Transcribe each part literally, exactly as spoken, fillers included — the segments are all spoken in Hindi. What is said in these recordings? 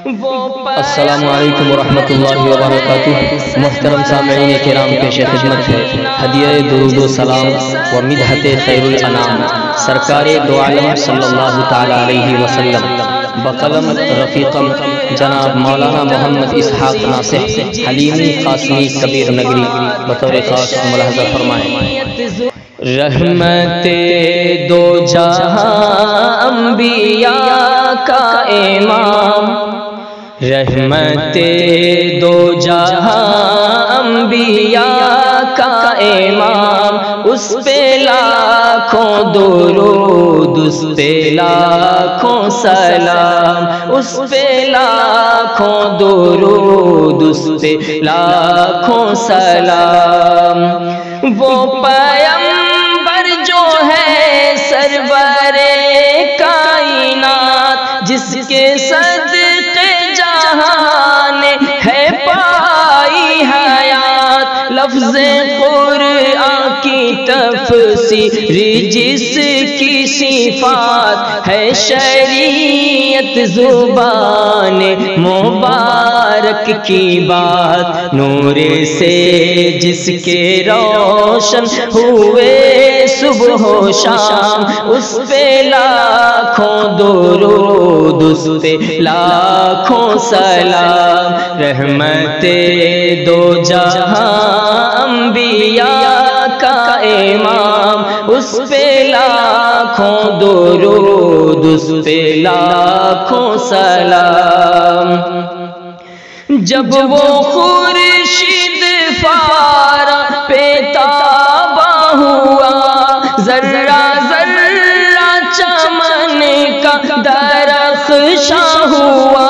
अस्सलामुअलैकुम वरहमतुल्लाहि वबरकातुह। मुहतरम सामईन किराम पेश खिदमत है हदिया दुरूद सलाम व मिदहत खैरुल अनाम सरकार दो आलम सल्लल्लाहु तआला अलैहि वसल्लम बकलम रफ़ीक़म जनाब मौलाना मोहम्मद इसहाक़ नासिर हलीमी कासमी कबीर नगरी बतौर ख़ास मुलाहज़ा फरमाएं। रहमते दो जहां अंबिया का इमाम, रहमते दो जहां अंबिया का इमाम, उस पे लाखों दुरूद, उस पे लाखों सलाम, उस पे लाखों दुरूद, उस पे लाखों सलाम। वो पयम सरवरे कायनात जिसके सदके जहान है पाई हयात, लफ्ज़ कुरान की तफसीर जिसकी सिफात है शरीयत जुबान मुबारक की बात, नूरे से जिसके रोशन हुए सुबह शाम, उस पे लाखों दुरूद, उस पे लाखों सलाम। रहमते दो जहां अंबिया का इमाम, उस पे लाखों दुरूद, उस पे लाखों सलाम। जब वो खुर्शीद फारा पे ताबा हुआ, जर्रा जर्रा चमन का दरख्शा हुआ,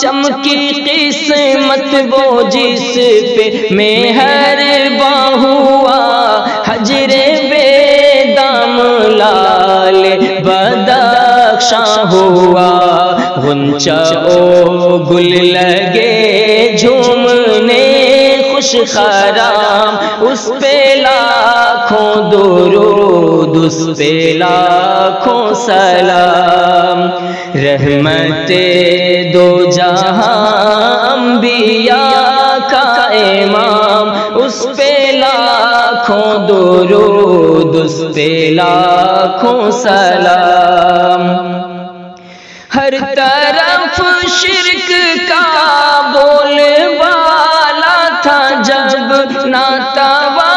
चमकी किस्मत वो जिस पे मेहरबां हुआ, हजरे बेदाम लाल बदख्शां हुआ, गुंचा ओ गुल लगे झूमने खुश खराम, उस पे लाखों दुरूद, उस पे लाखों सलाम। रहमते दो जहां अंबिया का इमाम, उस पे लाखों दुरूद, उस पे लाखों सलाम। हर तरफ शिरक का बोलबा था, जब नातावा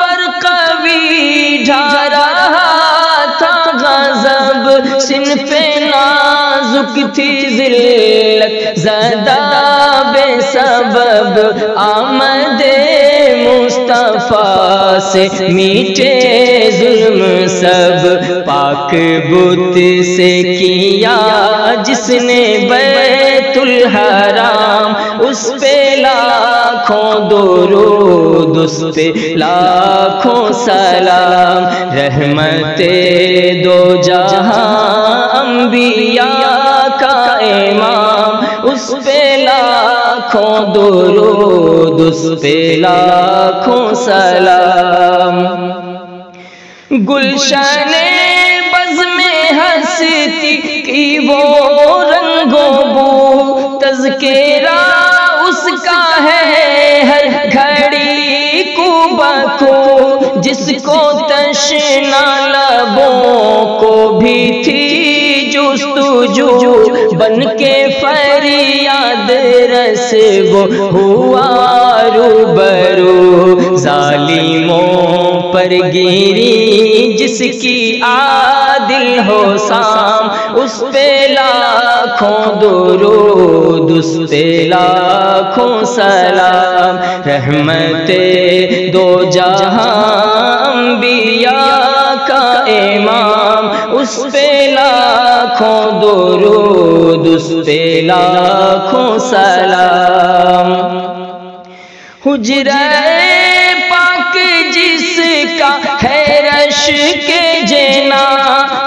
पर कवि ढा रहा था गजब, सिनफे नाजुक थी जिल्लत ज़दा बेसबब, आमदे मुस्तफ़ा से मीटे जुल्म सब, पाक बुत से किया जिसने बैतुल हराम, उस पे लाखों दुरूद, उस पे लाखों सलाम। रहमते दो जहां अंबिया का इमाम, उस पे लाखों दुरूद, उस पे लाखों सलाम। गुलशन बज़ में हंसती की वो रंगो बू, तज़किरा उसका है हर घड़ी को बको, जिसको तश्ना लबों को भी थी जुस्तुजू, बन के फरियाद रस वो हुआ रूबरू, जालिमों पर गिरी जिसकी आदिल हो शाम, उस पे लाखों दुरूद, उस पे लाखों सलाम। रहमते दो जहां अंबिया का इमाम, उस पे लाखों दुरूद, उस पे लाखों सलाम। हुजरा जिसका है रश के जेना,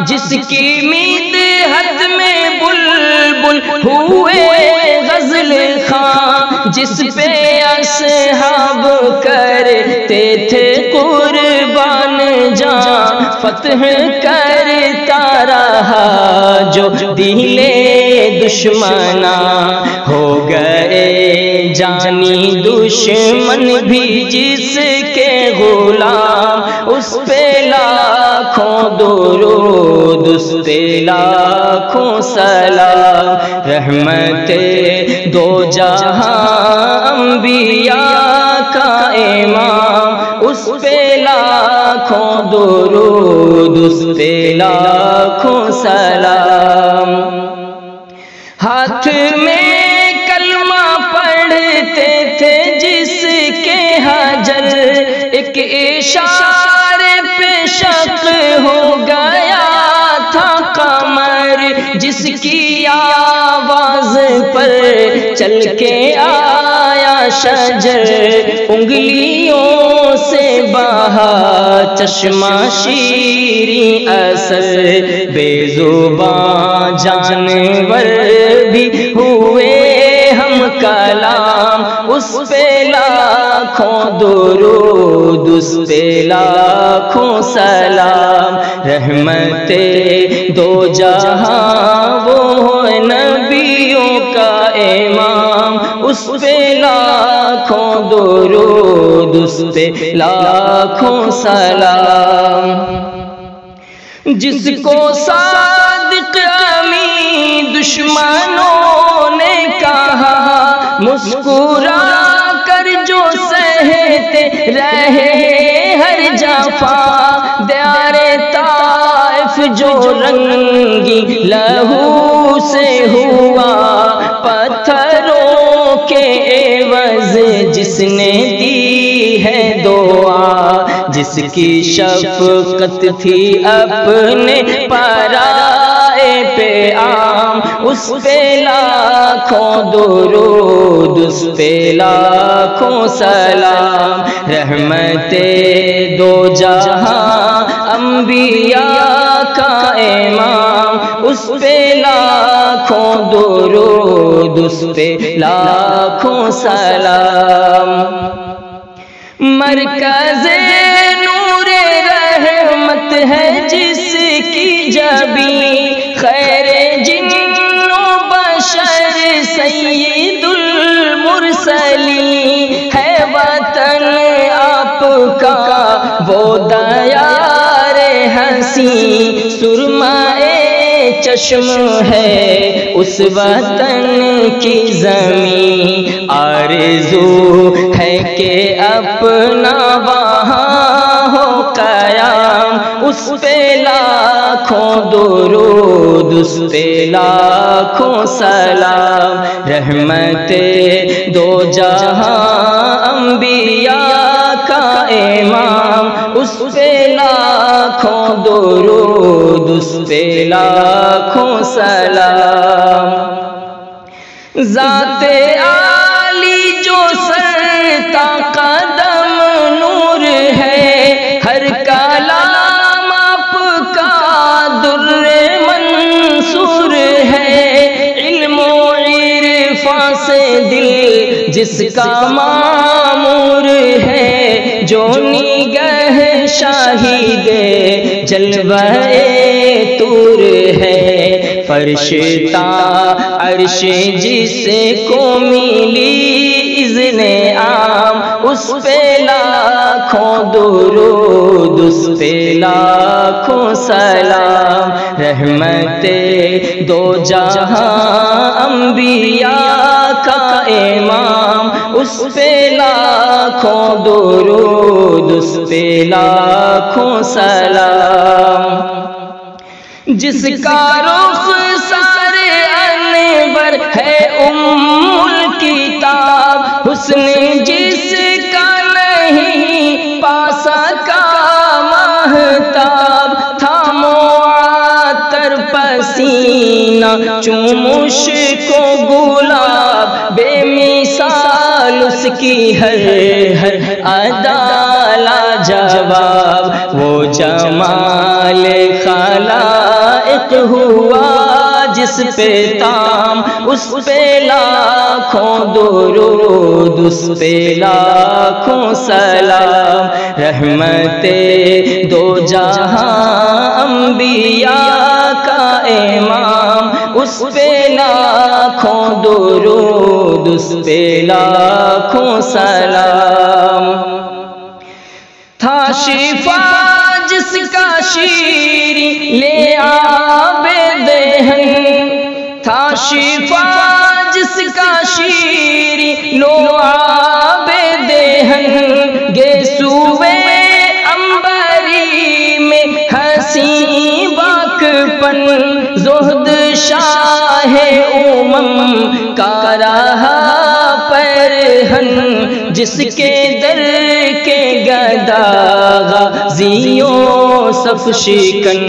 जिसकी मीत हद में बुलबुल हुए गजल खां, जिस पे असहाब करते थे कुर्बान जान, फतह करता रहा जो दिले दुश्मना हो गए जानी दुश्मन भी जिसके गुलाम, उस पे लाखों दुरूद उस पे लाखों सलाम। रहमते दो जहां अंबिया का इमाम, उस पे लाखों दुरूद उस पे लाखों सलाम। हाथ में कलमा पढ़ते थे जिसके हजर, एक इशारे पे शक हो गया था कमर, जिसकी आवाज पर चल के आया शजर। उंगलियों से बहा चश्मा शीरी असर, बेजुबां जानवर भी हुए हम कलाम, उस पे लाखों दुरूद उस पे लाखों सलाम। रहमते दो जहां वो हो नबियों का इमाम, उस पे लाखों दुरूद उस पे लाखों सलाम। जिसको सादिक अमीन दुश्मनों ने कहा, मुस्कुरा कर जो सहते रहे हर जफा। दयारे ताइफ जो रंगी लहू से हुआ, पत्थरों के एवज जिसने दी है दुआ। जिसकी शफकत थी अपने पराए पे आम, उस पे लाखों दुरूद उस पे लाखों सलाम। रहमते दो जहां अंबिया का इमाम, उस पे लाखों दुरूद उस पे लाखों सलाम। मरकज़े नूरे रहमत है जिसकी जबी, खैरे जिन्नो बशर सैयदुल मुरसली। है वतन आपका वो दयारे हंसी, सुरमाए चश्म है उस वतन की जमी। आरज़ू है के अपना वहाँ हो क़याम, उस पे लाखों दुरूद उस पे लाखों सलाम। रहमते दो जहां अंबिया का इमाम, उस पे लाखों दुरूद उस पे लाखों सलाम। ज़ाते आली जो सरता कदम नूर है, हर कलाम आपका दुर्रे मंसूर है। इल्म इरफा से दिल जिसका मामूर है, जो निगह शाहिदे जलवाए तूर है। फरिश्ता अर्श जिसको मिली इज़्ने आम, उस पे लाखों दुरूद उस पे लाखों सलाम। रहमते दो जहां अंबिया का इमाम, उस पे लाखों दुरूद उस पे लाखों सलाम। जिसका रुख सारे अनवर है उम्मुल किताब, हुस्न जिसका नहीं पासा का महताब। थामो आतर पसीना चुमुश को गुलाब, बेमिसाल उसकी हर हर अदा ला जवाब। वो जमाल खलाइक हुआ जिस पे ताम, उस पे लाखों दुरूद उस पे लाखों सलाम। रहमते दो जहां अंबिया का इमाम, उस पे लाखों दुरूद, उस पे लाखों सलाम। था शिफा जिसका शीर ले आबे देहन, था शिफा जिसका शीर लो आबे देहन। गे सूबे अंबरी में हसी बाकपन, जोहद शाह उमम का रहा परहन। जिसके दर के गदा गाज़ियों सब शिकन,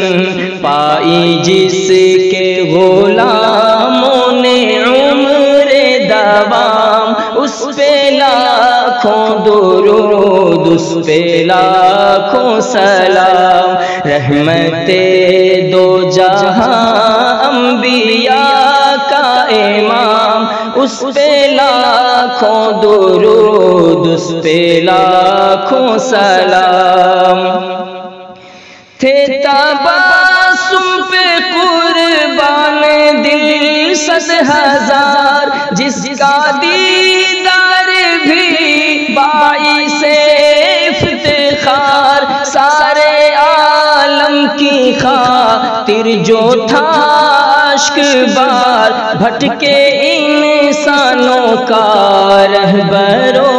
पाई जिसके गुलामों ने उम्र दवाम। उस पे लाखों दुरूद, उस पे लाखों सलाम। रहमते दो जहां अंबिया का इमाम, उस पे लाखों दुरूद, उस पे लाखों सलाम। थे तबासुम पे कुर्बान दिल सत हजार, जिसका दीदार भी बाई से इफ्तिखार। सारे आलम की खातिर जो था अश्क बार, भटके इंसानों का रहबरो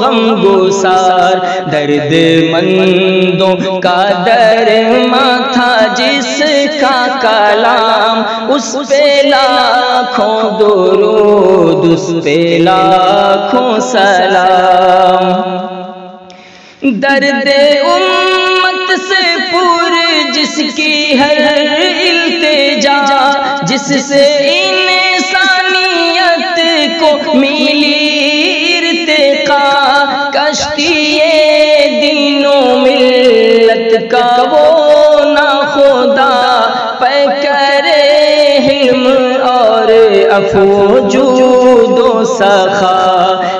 गमगुसार। दर्द मंदों का दरमा था जिसका कलाम, उस पे लाखों दुरूद, उस पे लाखों सलाम। दर्द उम्मत से पूर जिसकी हर इल्तिजा, जिससे इंसानियत को मिली कश्तिए दिनों मिल्लत का वो ना खुदा। पै करे हिल्म और अफूजूदो सखा,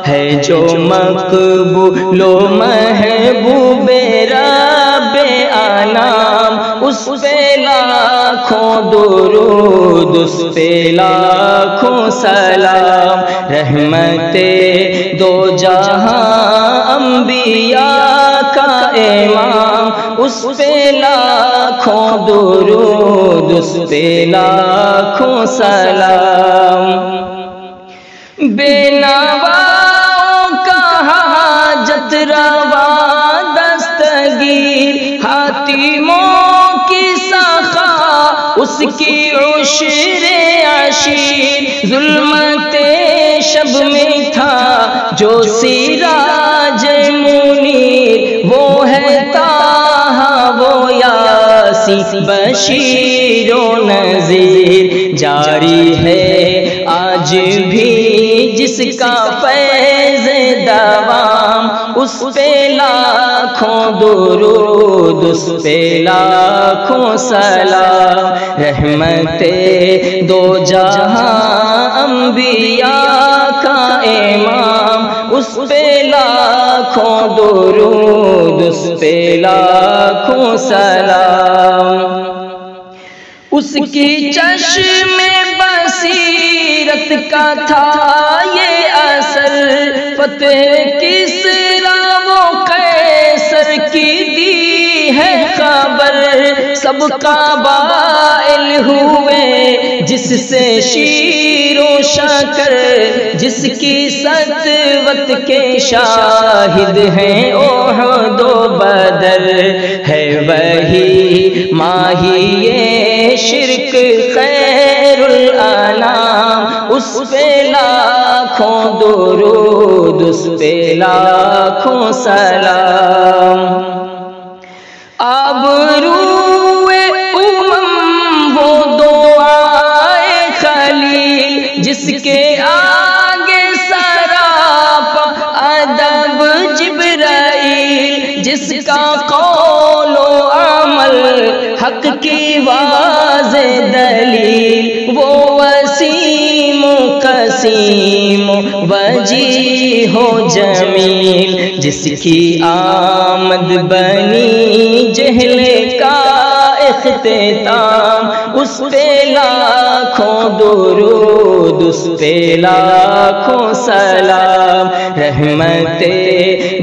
है जो मकबूलो महबूबे रब्बे आनाम। उस पे लाखों दुरूद, उस पे लाखों सलाम। रहमते दो जहां अंबिया का इमाम, उस पे लाखों दुरूद, उस पे लाखों सलाम। बेनवाओं का हाजत रवा दस्तगीर, हातिमों की साखा उसकी उश्रे आशीर। जुल्मते शब में था जो सिरा बशीरो नज़ीर। जारी है आज भी जिसका फैज़ दवाम, उस पे लाखों दुरूद, उस पे लाखों सलाम। रहमते दो जहां अंबिया का इमाम, उस पे लाखों दुरूद, उस पे लाखों सलाम। उसकी चश्मे बसीरत का था ये असर, फतेह किसरा वो कैसर की दी है खबर। सबका बाइल हुए जिससे शीरो शकर, जिसकी सतवत के शाहिद हैं ओहद दो बदर। है वही माहिए शिर्क खैरुल अनाम, उस पे लाखों दुरूद, उस पे लाखों सलाम। आबरूए उमम वो दुआए खलील, जिसके आगे सरापा अदब जिब्राईल। जिसका कौलो अमल हक की वाज़े दलील, वो वसीमो कसीमो वजी हो जमील। जिसकी आमद बनी जहले का देता, उस पे लाखों दुरूद, उस पे लाखों सलाम। रहमते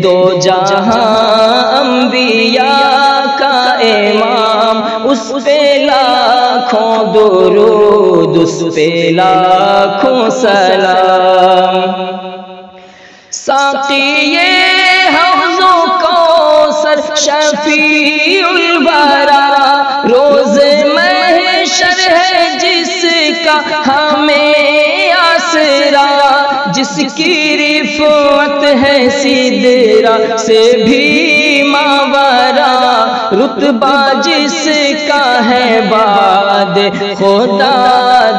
दो जहां अंबिया का इमाम, उस पे लाखों दुरूद, उस पे लाखों सलाम। साक़िए हौज़ो कौसर शफ़ीउल वरा, रोज़ महशर है जिसका हमें आसरा, जिसकी रिफ़अत है सिदरा से भी मावरा, रुतबा जिसका है बाद खुदा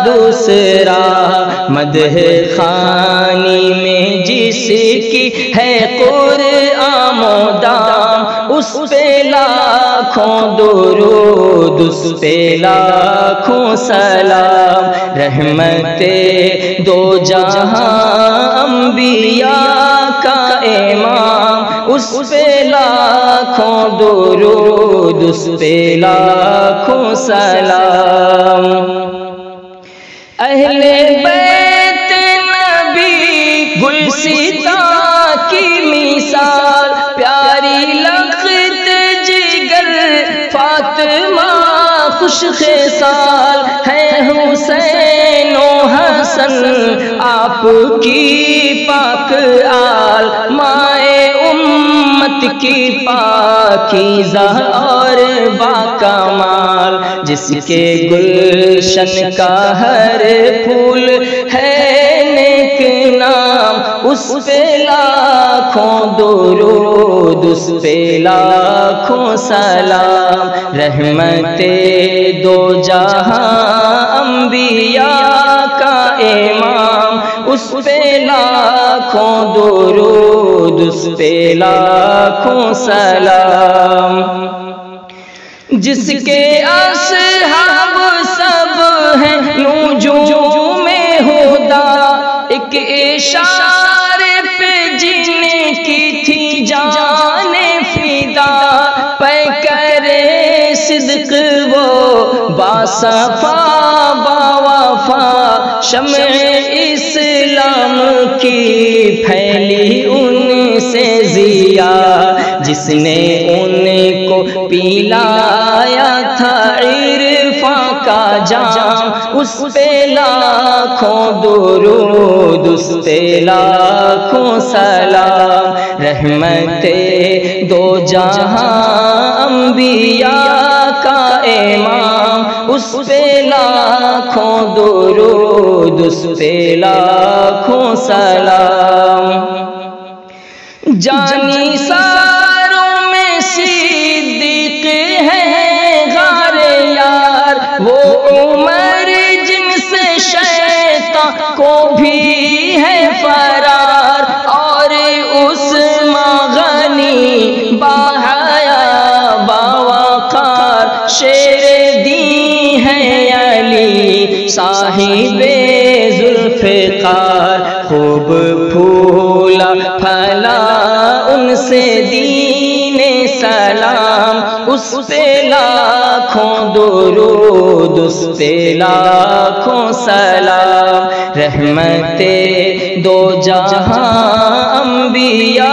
दूसरा, मदह खानी में जिसकी है कुरआन मोदाम, उस पे लाखों दुरूद, उस पे लाखों सलाम। रहमते दो जहां अंबिया का इमाम, उस पे लाखों दुरूद, उस पे लाखों सलाम। अहले बैत नबी गुलसिता की मिसाल, प्यारी लखत जिगर फातिमा खुश ख़िसाल, है हुसैन ओ हसन आपकी पाक आल, माए उम्मत की पाकीज़ा और बाकमाल, जिसके गुलशन का हर फूल है नेक नाम, उस पे लाखों दुरूद, उस पे लाखों सलाम। रहमते दो जहां अंबिया का इमाम, उस पे लाखों दुरूद, उस पे लाखों सलाम। जिसके असहाब सब हैं नूजूम में हुदा, एक इशारे पे जीने की थी जाने फिदा, पे करे सिद्क वो बासफा बावफा, शम्मे इस्लाम की फैली उनसे जिया, जिसने उनको पिलाया था इरफा का जाम, उस पे लाखों दुरूद, उस पे लाखों सलाम। रहमते दो जहां अंबिया का इमाम, उस पे लाखों दुरूद, उस पे लाखों सलाम। जानी सा को भी है फरार, और उस मगनी बहाया बावकार, शेर दी है अली साहिबे जुल्फ़िकार, खूब फूला फला उनसे दीने सलाम, उस पे लाखों दुरूद, उस पे लाखों सलाम। रहमते दो जहां अंबिया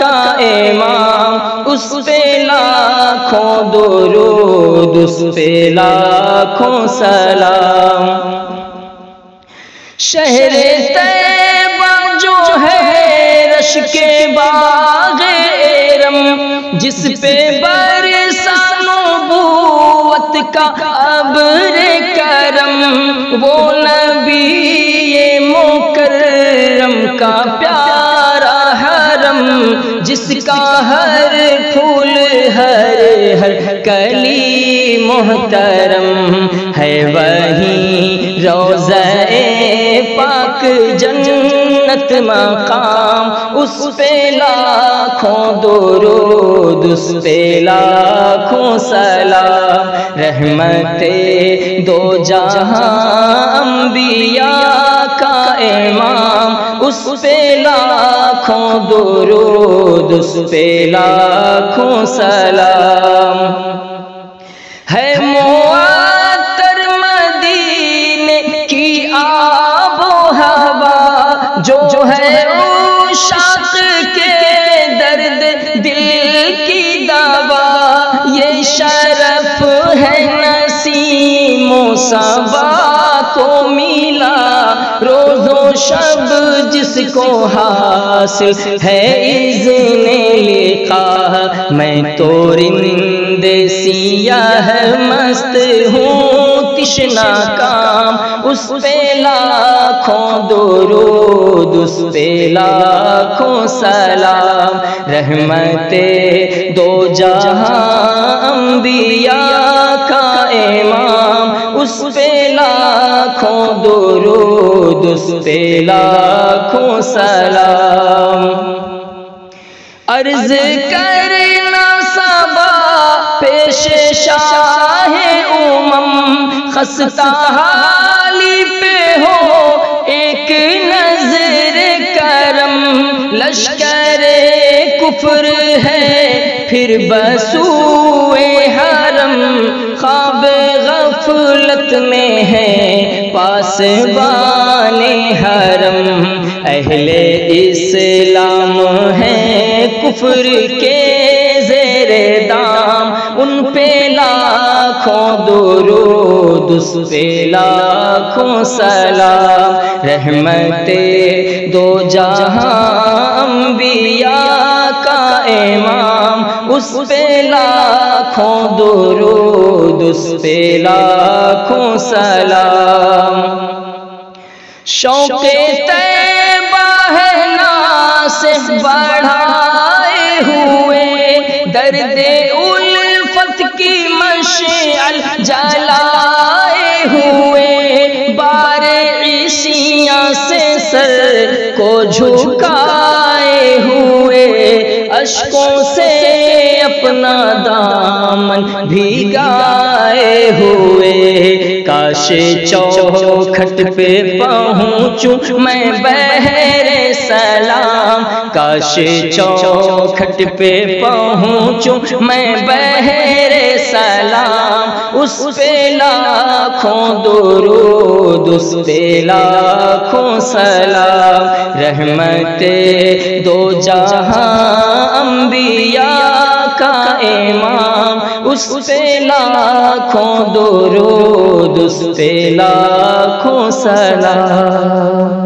का इमाम, उस पे लाखों दुरूद, उस पे लाखों सलाम। शहर तैबा जो है रश के बाग एरम, जिस पे बरसा नबुव्वत का अब्र करम, वो नबी का प्यारा हरम, जिसका हर फूल हर हर कली मोहतरम, है वही रोज़ा-ए पाक जन्नत मकाम, उस पे लाखों दुरूद, उस पे लाखों सलाम। रहमते दो जहां अंबिया का इमाम, उस पे लाखों दुरूद, उस पे लाखों सलाम। है मोहब्बत जो, जो है शाख के दर्द दिल की दवा, ये शरफ है नसीमों सबा को मिला। रोज़ो शब जिसको हासिल है इज़्ने लिखा, मैं तो रिंदे सियाह मस्त हूँ तिश्ना काम। उस पे लाखों दुरूद, उस पे लाखों सलाम। रहमते दो जहां अंबिया का इमाम। उस पे लाखों दुरूद, उस पे लाखों सलाम। अर्ज करना सबा पेश शाहे उमम, खस्ता हाली पे हो एक नजर करम। लश्करे कुफर है फिर बसूए हरम, ख्वाब गफलत में है पासबाने हरम। अहले इस्लाम है कुफर के ज़ेरे दाम, उन पे लाखों दुरूद, उस पे लाखों सलाम। रहमते दो जहां अंबिया का इमाम, उस पे लाखों दुरूद, उस पे लाखों सलाम। शौक़े तैबा है नासे बढ़ाए हुए, दर्दे उल्फत की मशाल जलाए हुए। बारे इसिया से सर को झुकाए हुए, अश्कों से अपना दामन भिगाए हुए। काश चौखट पे पहुँचूं मैं बहरे सलाम, काश चौखट पे पहुँचूं मैं बहरे सलाम। उस पे लाखों दुरूद, उस पे लाखों सलाम। रहमते दो जहां अंबिया का इमाम, उस पे लाखों दुरूद, उस पे लाखों सलाम।